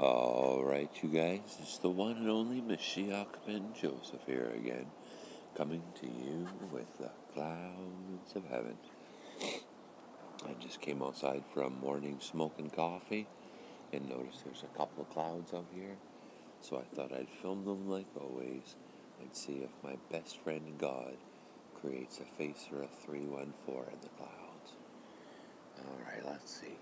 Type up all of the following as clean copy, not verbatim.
All right, you guys, it's the one and only Mashiach Ben Joseph here again, coming to you with the clouds of heaven. I just came outside from morning smoke and coffee and noticed there's a couple of clouds out here, so I thought I'd film them like always and see if my best friend God creates a face or a 314 in the clouds. All right, let's see.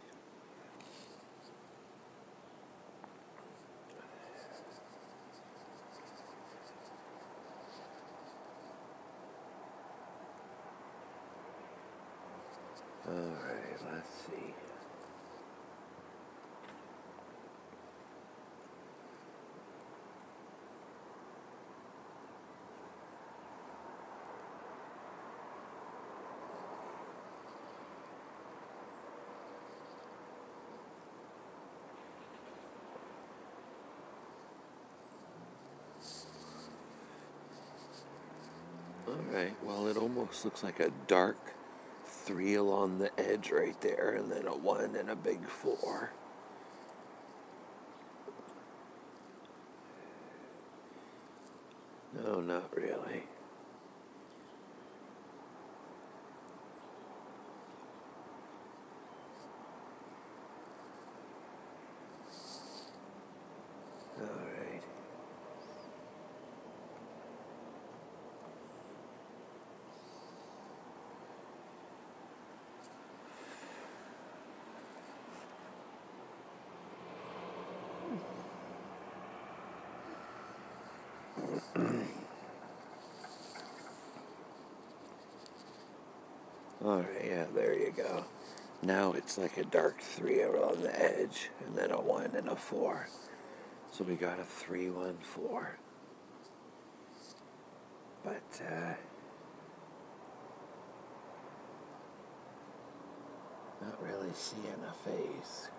All right, let's see. All right, well, it almost looks like a dark 3 along the edge right there, and then a 1 and a big 4. No, not really. Alright, yeah, there you go. Now it's like a dark 3 around the edge, and then a 1 and a 4. So we got a 314. But, not really seeing a face.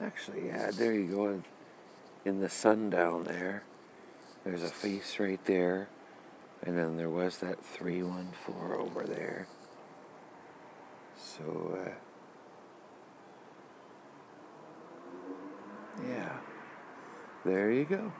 Actually, yeah, there you go. In the sun down there, there's a face right there, and then there was that 314 over there. So, yeah, there you go.